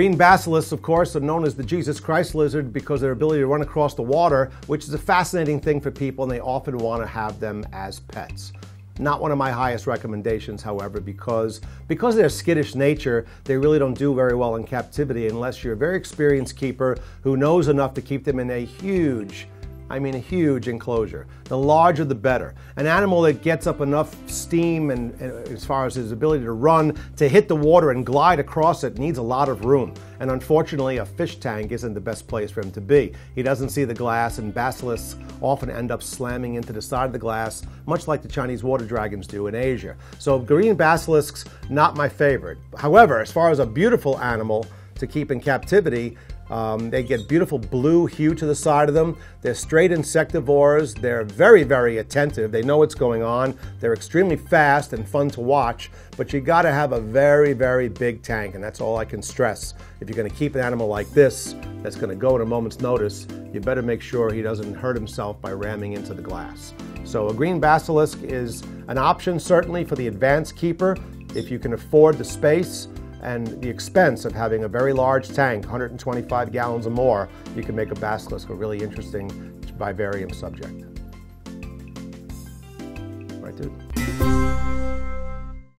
Green basilisks, of course, are known as the Jesus Christ lizard because of their ability to run across the water, which is a fascinating thing for people, and they often want to have them as pets. Not one of my highest recommendations, however, because of their skittish nature, they really don't do very well in captivity unless you're a very experienced keeper who knows enough to keep them in a huge, a huge enclosure. The larger the better. An animal that gets up enough steam and as far as his ability to run, to hit the water and glide across it, needs a lot of room. And unfortunately, a fish tank isn't the best place for him to be. He doesn't see the glass, and basilisks often end up slamming into the side of the glass, much like the Chinese water dragons do in Asia. So green basilisks, not my favorite. However, as far as a beautiful animal to keep in captivity, they get beautiful blue hue to the side of them. They're straight insectivores. They're very, very attentive. They know what's going on. They're extremely fast and fun to watch, but you gotta have a very, very big tank, and that's all I can stress. If you're gonna keep an animal like this, that's gonna go at a moment's notice, you better make sure he doesn't hurt himself by ramming into the glass. So a green basilisk is an option, certainly, for the advanced keeper, if you can afford the space and the expense of having a very large tank, 125 gallons or more. You can make a basilisk a really interesting vivarium subject. Right, dude?